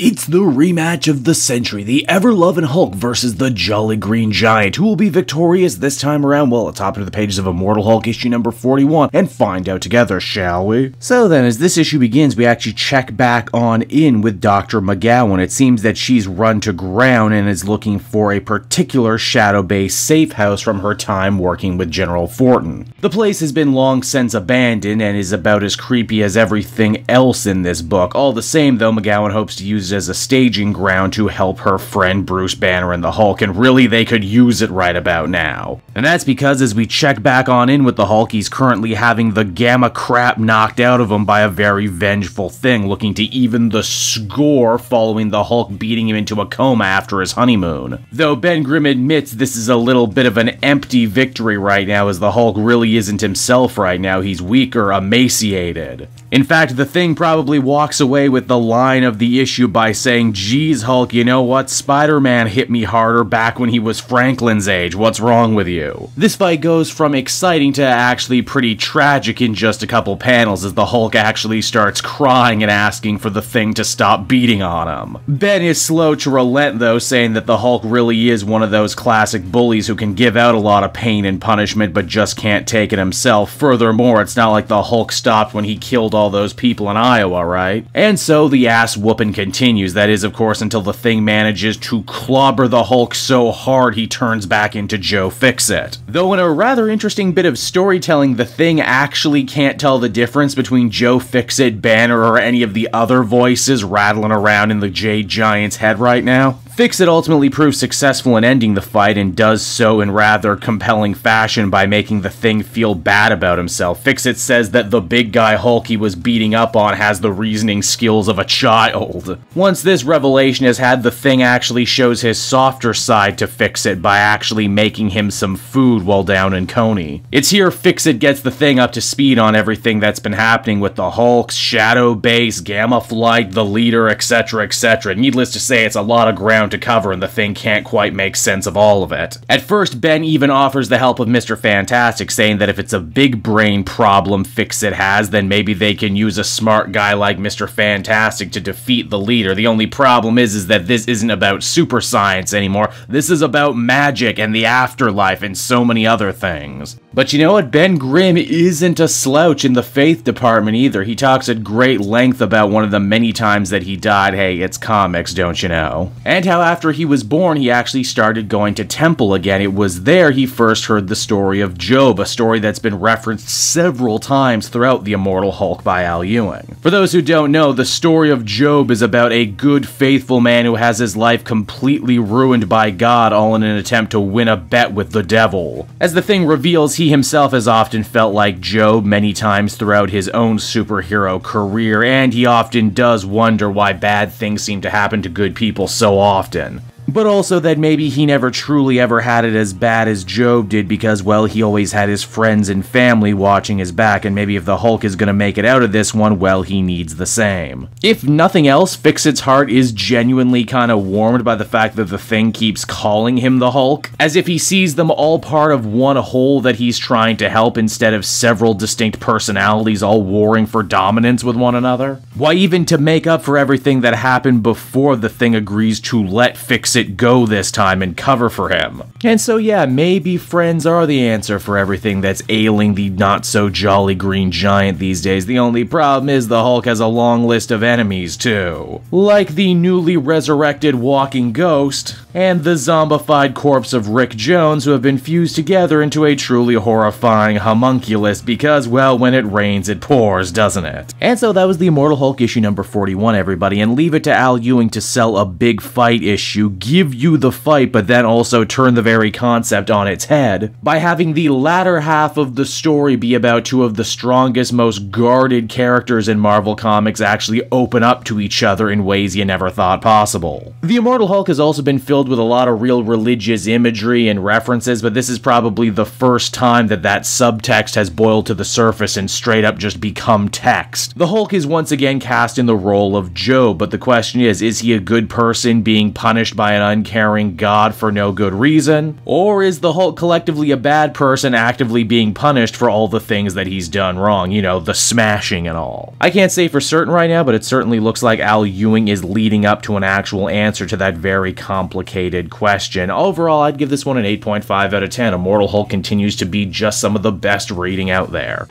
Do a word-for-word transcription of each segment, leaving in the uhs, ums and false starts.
It's the rematch of the century, the ever-loving Hulk versus the Jolly Green Giant, who will be victorious this time around. Well, let's hop into the pages of Immortal Hulk issue number forty-one and find out together, shall we? So then, as this issue begins, we actually check back on in with Doctor McGowan. It seems that she's run to ground and is looking for a particular Shadow Base safe house from her time working with General Fortin. The place has been long since abandoned and is about as creepy as everything else in this book. All the same, though, McGowan hopes to use as a staging ground to help her friend Bruce Banner and the Hulk, and really they could use it right about now. And that's because as we check back on in with the Hulk, he's currently having the gamma crap knocked out of him by a very vengeful thing, looking to even the score following the Hulk beating him into a coma after his honeymoon. Though Ben Grimm admits this is a little bit of an empty victory right now, as the Hulk really isn't himself right now. He's weaker, emaciated. In fact, the Thing probably walks away with the line of the issue by by saying, "Geez, Hulk, you know what? Spider-Man hit me harder back when he was Franklin's age. What's wrong with you?" This fight goes from exciting to actually pretty tragic in just a couple panels, as the Hulk actually starts crying and asking for the Thing to stop beating on him. Ben is slow to relent, though, saying that the Hulk really is one of those classic bullies who can give out a lot of pain and punishment but just can't take it himself. Furthermore, it's not like the Hulk stopped when he killed all those people in Iowa, right? And so the ass whooping continues. That is, of course, until the Thing manages to clobber the Hulk so hard he turns back into Joe Fixit. Though in a rather interesting bit of storytelling, the Thing actually can't tell the difference between Joe Fixit, Banner, or any of the other voices rattling around in the Jade Giant's head right now. Fixit ultimately proves successful in ending the fight, and does so in rather compelling fashion by making the Thing feel bad about himself. Fixit says that the big guy Hulk he was beating up on has the reasoning skills of a child. Once this revelation is had, the Thing actually shows his softer side to Fixit by actually making him some food while down in Coney. It's here Fixit gets the Thing up to speed on everything that's been happening with the Hulk, Shadow Base, Gamma Flight, the Leader, et cetera, et cetera. Needless to say, it's a lot of ground to cover, and the Thing can't quite make sense of all of it. At first, Ben even offers the help of Mister Fantastic, saying that if it's a big brain problem Fixit has, then maybe they can use a smart guy like Mister Fantastic to defeat the Leader. The only problem is, is that this isn't about super science anymore. This is about magic and the afterlife and so many other things. But you know what? Ben Grimm isn't a slouch in the faith department either. He talks at great length about one of the many times that he died. Hey, it's comics, don't you know? And how after he was born, he actually started going to temple again. It was there he first heard the story of Job, a story that's been referenced several times throughout The Immortal Hulk by Al Ewing. For those who don't know, the story of Job is about a good, faithful man who has his life completely ruined by God, all in an attempt to win a bet with the devil. As the Thing reveals, he himself has often felt like Job many times throughout his own superhero career, and he often does wonder why bad things seem to happen to good people so often. But also that maybe he never truly ever had it as bad as Job did because, well, he always had his friends and family watching his back, and maybe if the Hulk is gonna make it out of this one, well, he needs the same. If nothing else, Fixit's heart is genuinely kinda warmed by the fact that the Thing keeps calling him the Hulk, as if he sees them all part of one whole that he's trying to help instead of several distinct personalities all warring for dominance with one another. Why, even to make up for everything that happened before, the Thing agrees to let Fixit go this time and cover for him. And so yeah, maybe friends are the answer for everything that's ailing the not-so-jolly Green Giant these days. The only problem is the Hulk has a long list of enemies too. Like the newly resurrected walking ghost, and the zombified corpse of Rick Jones, who have been fused together into a truly horrifying homunculus because, well, when it rains it pours, doesn't it? And so that was the Immortal Hulk issue number forty-one, everybody, and leave it to Al Ewing to sell a big fight issue, give you the fight, but then also turn the very concept on its head by having the latter half of the story be about two of the strongest, most guarded characters in Marvel Comics actually open up to each other in ways you never thought possible. The Immortal Hulk has also been filled with a lot of real religious imagery and references, but this is probably the first time that that subtext has boiled to the surface and straight up just become text. The Hulk is once again cast in the role of Job, but the question is, is he a good person being punished by a an uncaring god for no good reason? Or is the Hulk collectively a bad person actively being punished for all the things that he's done wrong, you know, the smashing and all? I can't say for certain right now, but it certainly looks like Al Ewing is leading up to an actual answer to that very complicated question. Overall, I'd give this one an eight point five out of ten. Immortal Hulk continues to be just some of the best reading out there.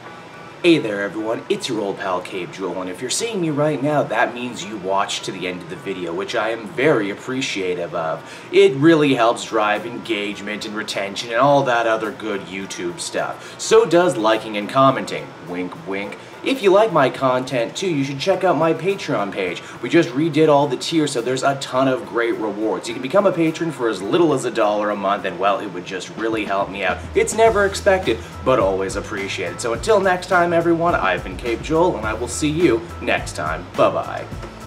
Hey there everyone, it's your old pal Caped Joel, and if you're seeing me right now, that means you watched to the end of the video, which I am very appreciative of. It really helps drive engagement and retention and all that other good YouTube stuff. So does liking and commenting. Wink, wink. If you like my content too, you should check out my Patreon page. We just redid all the tiers, so there's a ton of great rewards. You can become a patron for as little as a dollar a month, and well, it would just really help me out. It's never expected, but always appreciated. So until next time everyone, I've been Caped Joel, and I will see you next time. Bye-bye.